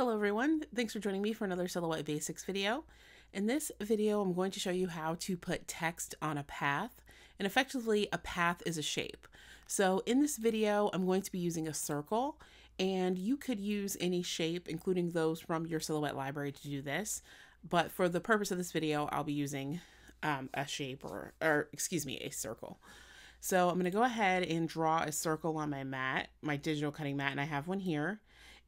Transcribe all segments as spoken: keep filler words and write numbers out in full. Hello everyone, thanks for joining me for another Silhouette Basics video. In this video, I'm going to show you how to put text on a path, and effectively a path is a shape. So in this video, I'm going to be using a circle, and you could use any shape, including those from your Silhouette library to do this. But for the purpose of this video, I'll be using um, a shape or, or excuse me, a circle. So I'm gonna go ahead and draw a circle on my mat, my digital cutting mat, and I have one here.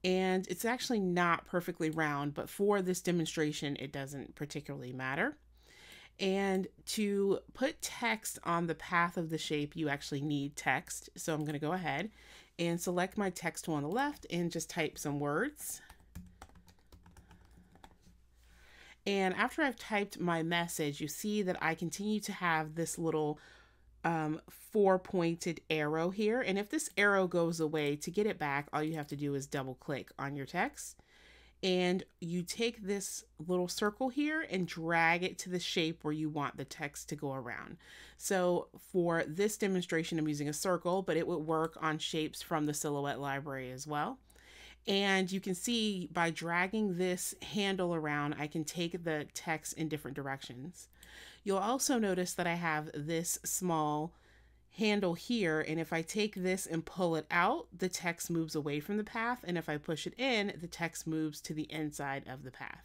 And it's actually not perfectly round, but for this demonstration, it doesn't particularly matter. And to put text on the path of the shape, you actually need text. So I'm going to go ahead and select my text tool on the left and just type some words. And after I've typed my message, you see that I continue to have this little Um, four pointed arrow here. And if this arrow goes away, to get it back, all you have to do is double click on your text. And you take this little circle here and drag it to the shape where you want the text to go around. So for this demonstration, I'm using a circle, but it would work on shapes from the Silhouette library as well. And you can see by dragging this handle around, I can take the text in different directions. You'll also notice that I have this small handle here, and if I take this and pull it out, the text moves away from the path, and if I push it in, the text moves to the inside of the path.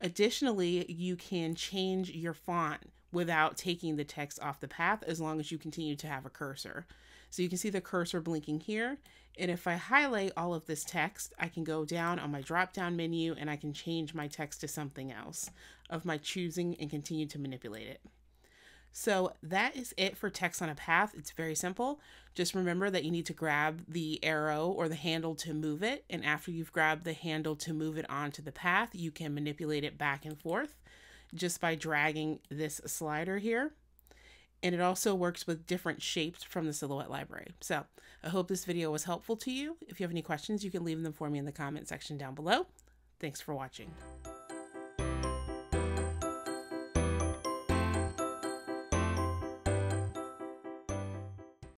Additionally, you can change your font without taking the text off the path as long as you continue to have a cursor. So you can see the cursor blinking here, and if I highlight all of this text, I can go down on my drop-down menu and I can change my text to something else of my choosing and continue to manipulate it. So that is it for text on a path. It's very simple. Just remember that you need to grab the arrow or the handle to move it, and after you've grabbed the handle to move it onto the path, you can manipulate it back and forth just by dragging this slider here. And it also works with different shapes from the Silhouette library. So I hope this video was helpful to you. If you have any questions, you can leave them for me in the comment section down below. Thanks for watching.